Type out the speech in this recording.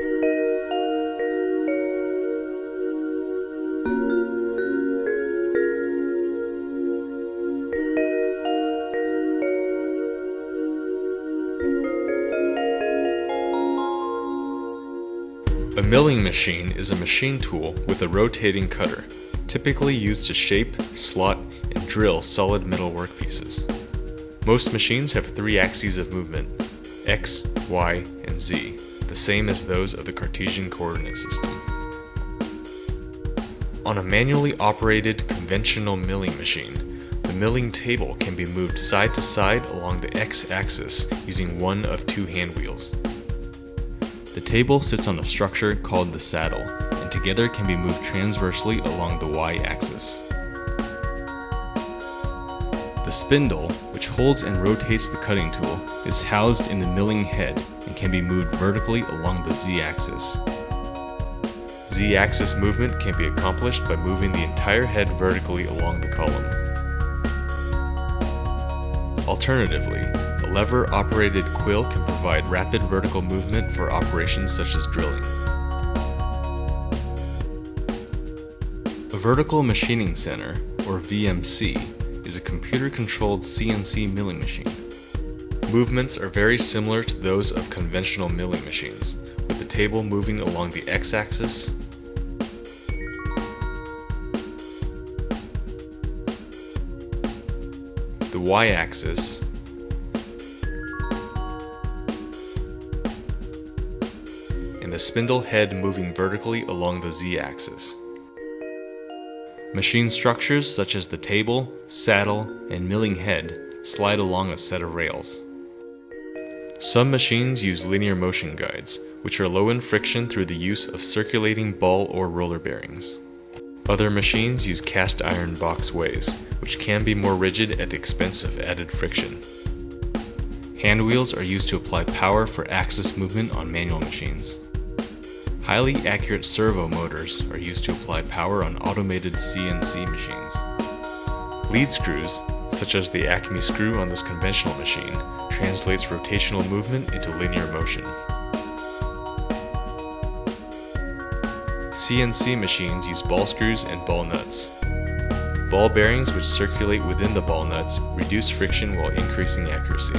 A milling machine is a machine tool with a rotating cutter, typically used to shape, slot, and drill solid metal workpieces. Most machines have three axes of movement, X, Y, and Z, the same as those of the Cartesian coordinate system. On a manually operated conventional milling machine, the milling table can be moved side to side along the X-axis using one of two hand wheels. The table sits on a structure called the saddle, and together can be moved transversely along the y-axis. The spindle, which holds and rotates the cutting tool, is housed in the milling head and can be moved vertically along the z-axis. Z-axis movement can be accomplished by moving the entire head vertically along the column. Alternatively, a lever-operated quill can provide rapid vertical movement for operations such as drilling. A vertical machining center, or VMC, is a computer-controlled CNC milling machine. Movements are very similar to those of conventional milling machines, with the table moving along the x-axis, the y-axis, and the spindle head moving vertically along the z-axis. Machine structures such as the table, saddle, and milling head slide along a set of rails. Some machines use linear motion guides, which are low in friction through the use of circulating ball or roller bearings. Other machines use cast iron boxways, which can be more rigid at the expense of added friction. Hand wheels are used to apply power for axis movement on manual machines. Highly accurate servo motors are used to apply power on automated CNC machines. Lead screws, such as the Acme screw on this conventional machine, translates rotational movement into linear motion. CNC machines use ball screws and ball nuts. Ball bearings which circulate within the ball nuts reduce friction while increasing accuracy.